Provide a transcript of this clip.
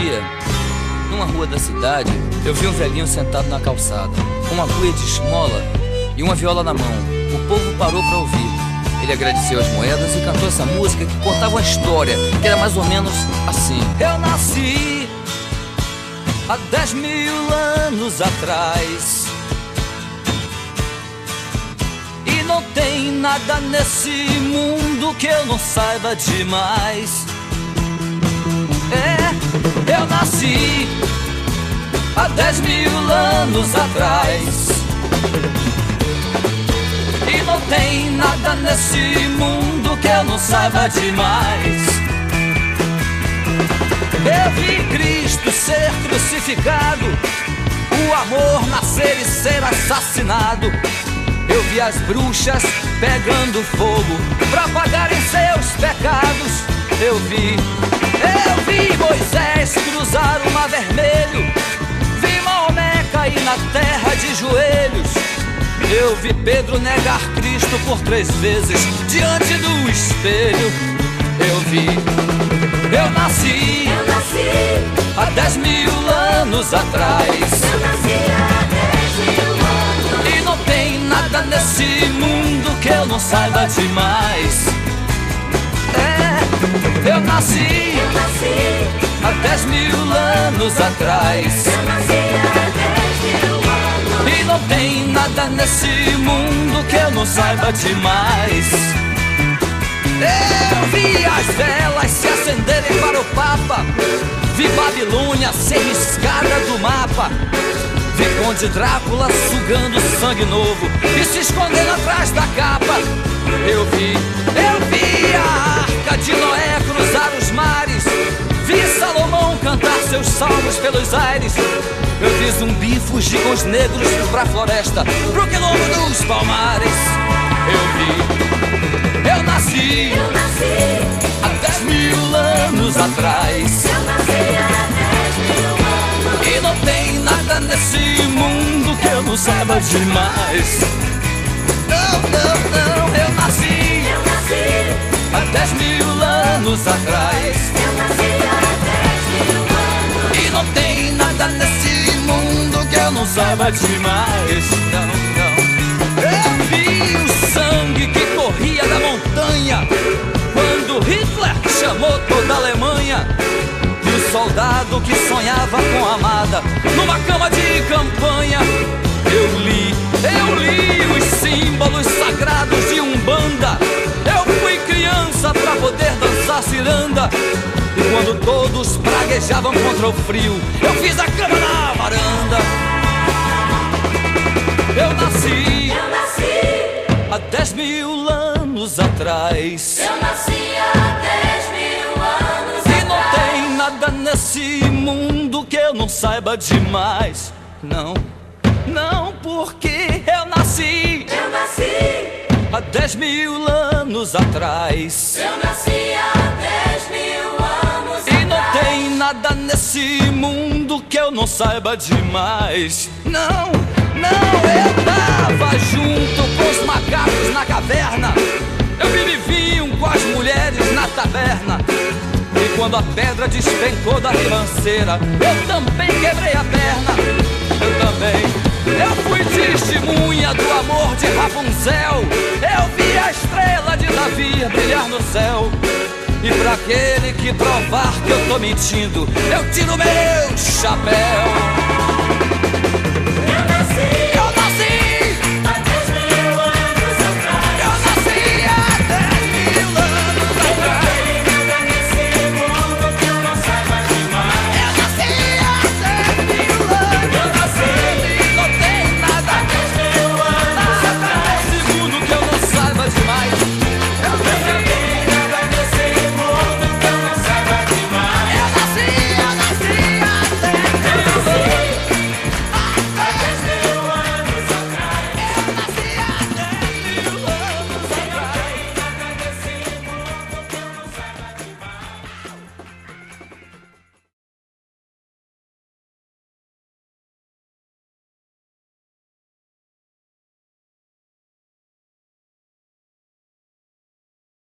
dia, numa rua da cidade, eu vi um velhinho sentado na calçada, com uma cuia de esmola e uma viola na mão. O povo parou para ouvir. Ele agradeceu as moedas e cantou essa música que contava uma história, que era mais ou menos assim. Eu nasci há 10.000 anos atrás, e não tem nada nesse mundo que eu não saiba demais. É, eu nasci há 10.000 anos atrás, e não tem nada nesse mundo que eu não saiba demais. Eu vi Cristo ser crucificado, o amor nascer e ser assassinado. Eu vi as bruxas pegando fogo pra pagarem seus pecados. Eu vi Moisés cruzar o mar vermelho, vi Maomé cair na terra de joelhos. Eu vi Pedro negar Cristo por 3 vezes diante do espelho. Eu nasci há 10.000 anos atrás, e não tem nada nesse mundo que eu não saiba demais. É, eu nasci há 10.000 anos atrás, e não tem nada nesse mundo que eu não saiba demais. Eu vi as velas se acenderem para o Papa, vi Babilônia ser riscada do mapa, vi Conde Drácula sugando sangue novo e se escondendo atrás da capa. Eu vi a Arca de Noé cruzar os mares, vi Salomão cantar seus salmos pelos aires. Eu vi zumbi fugir com os negros pra floresta, pro quilombo dos palmares. Eu nasci há 10.000 anos atrás, e não tem nada nesse mundo que eu não saiba demais. Não, eu nasci há 10.000 anos atrás, e não tem nada nesse mundo que eu não saiba demais. Não. Eu vi o sangue que corria da montanha quando Hitler chamou toda a Alemanha, e o soldado que sonhava com a amada numa cama de campanha. Eu li os símbolos sagrados de Umbanda. Eu fui criança pra poder dançar ciranda, e quando todos praguejavam contra o frio, eu fiz a cama na varanda. Eu nasci há 10.000 anos atrás, e não tem nada nesse mundo que eu não saiba demais. Não, porque eu nasci há 10.000 anos atrás. Nada nesse mundo que eu não saiba demais. Eu tava junto com os macacos na caverna, eu me viviam com as mulheres na taberna, e quando a pedra despencou da ribanceira, eu também quebrei a perna. Eu fui testemunha do amor de Rapunzel, eu vi a estrela de Davi brilhar no céu. E pra aquele que provar que eu tô mentindo, eu tiro meu chapéu.